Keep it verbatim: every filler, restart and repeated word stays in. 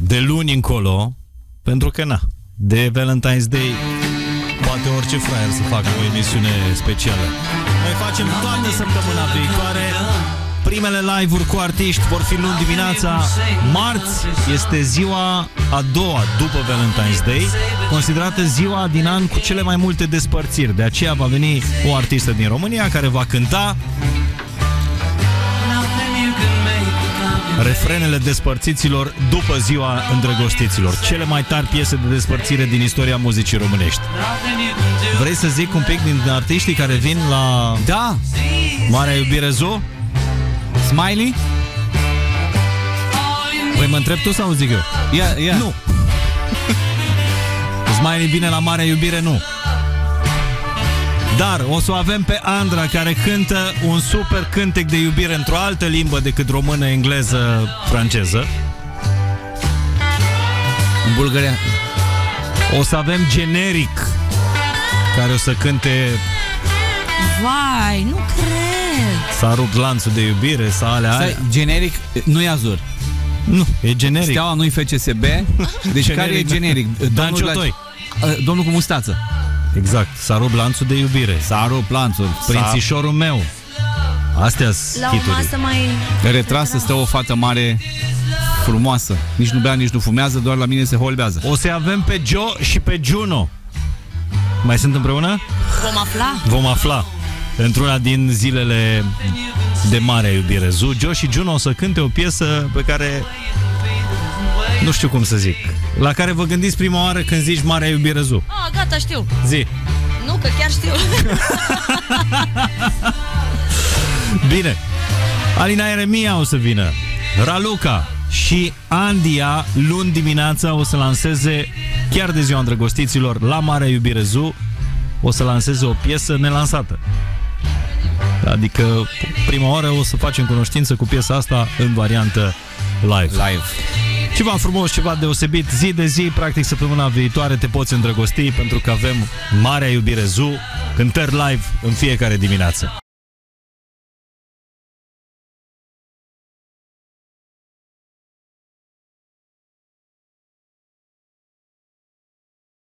de luni încolo, pentru că na, de Valentine's Day poate orice fraier să facă o emisiune specială. Noi facem toată săptămâna viitoare. Primele live-uri cu artiști vor fi luni dimineața. Marți este ziua a doua după Valentine's Day, considerată ziua din an cu cele mai multe despărțiri. De aceea va veni o artistă din România care va cânta refrenele despărțiților după ziua îndrăgostiților. Cele mai tari piese de despărțire din istoria muzicii românești. Vrei să zic un pic din artiștii care vin la... Da! Marea Iubire Z U? Smiley? Păi mă întreb tu sau zic eu? Yeah, yeah. Nu! Smiley vine la Marea Iubire? Nu! Dar o să o avem pe Andra, care cântă un super cântec de iubire într-o altă limbă decât română, engleză, franceză. În bulgăreană. O să avem Generic, care o să cânte... Vai, nu cred! S-a rupt lanțul de iubire, s-a alea, alea. Generic nu e Azur. Nu, e Generic. Steaua nu-i F C S B. Deci generic, care e Generic? Domnul, la... Domnul cu mustață. Exact, s-a rupt lanțul de iubire. S-a rupt lanțul, prințișorul meu. Astea-s hituri. Mai... Retrasă stă o fată mare, frumoasă. Nici nu bea, nici nu fumează, doar la mine se holbează. O să avem pe Joe și pe Juno. Mai sunt împreună? Vom afla. Vom afla într-una din zilele de Marea Iubire Z U. Joe și Juno o să cânte o piesă pe care... Nu știu cum să zic. La care vă gândiți prima oară când zici Marea Iubire Z U. Ah, gata, știu. Zi. Nu, că chiar știu. Bine. Alina Eremia o să vină. Raluca și Andia luni dimineața o să lanseze, chiar de ziua îndrăgostiților, la Marea Iubire Z U, o să lanseze o piesă nelansată. Adică prima oară o să facem cunoștință cu piesa asta în variantă live. Live. Ceva frumos, ceva deosebit, zi de zi, practic săptămâna viitoare te poți îndrăgosti, pentru că avem Marea Iubire Z U, cântări live în fiecare dimineață.